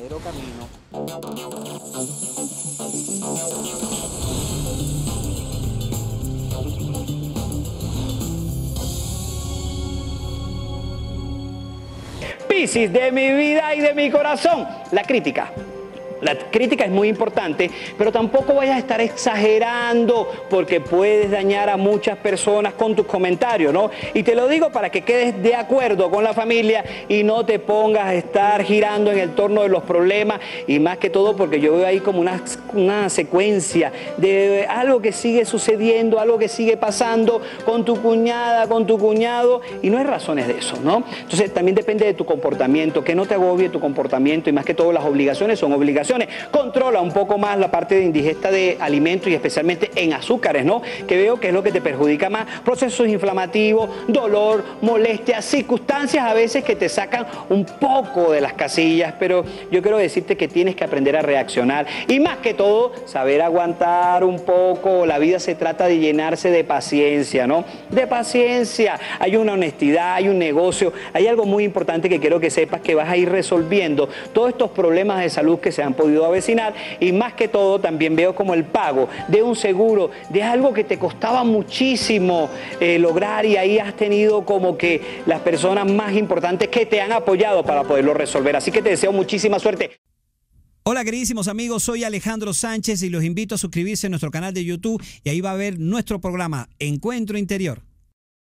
verdadero camino. Piscis, de mi vida y de mi corazón, la crítica. La crítica es muy importante, pero tampoco vayas a estar exagerando porque puedes dañar a muchas personas con tus comentarios, ¿no? Y te lo digo para que quedes de acuerdo con la familia y no te pongas a estar girando en el torno de los problemas, y más que todo porque yo veo ahí como una secuencia de algo que sigue sucediendo, algo que sigue pasando con tu cuñada, con tu cuñado, y no hay razones de eso, ¿no? Entonces también depende de tu comportamiento, que no te agobie tu comportamiento, y más que todo las obligaciones son obligaciones. Controla un poco más la parte de indigesta de alimentos y especialmente en azúcares, ¿no? Que veo que es lo que te perjudica más. Procesos inflamativos, dolor, molestias, circunstancias a veces que te sacan un poco de las casillas, pero yo quiero decirte que tienes que aprender a reaccionar y más que todo saber aguantar un poco. La vida se trata de llenarse de paciencia, ¿no? De paciencia. Hay una honestidad, hay un negocio, hay algo muy importante que quiero que sepas, que vas a ir resolviendo todos estos problemas de salud que se han podido avecinar, y más que todo también veo como el pago de un seguro, de algo que te costaba muchísimo lograr, y ahí has tenido como que las personas más importantes que te han apoyado para poderlo resolver. Así que te deseo muchísima suerte. Hola queridísimos amigos, soy Alejandro Sánchez y los invito a suscribirse a nuestro canal de YouTube, y ahí va a ver nuestro programa Encuentro Interior.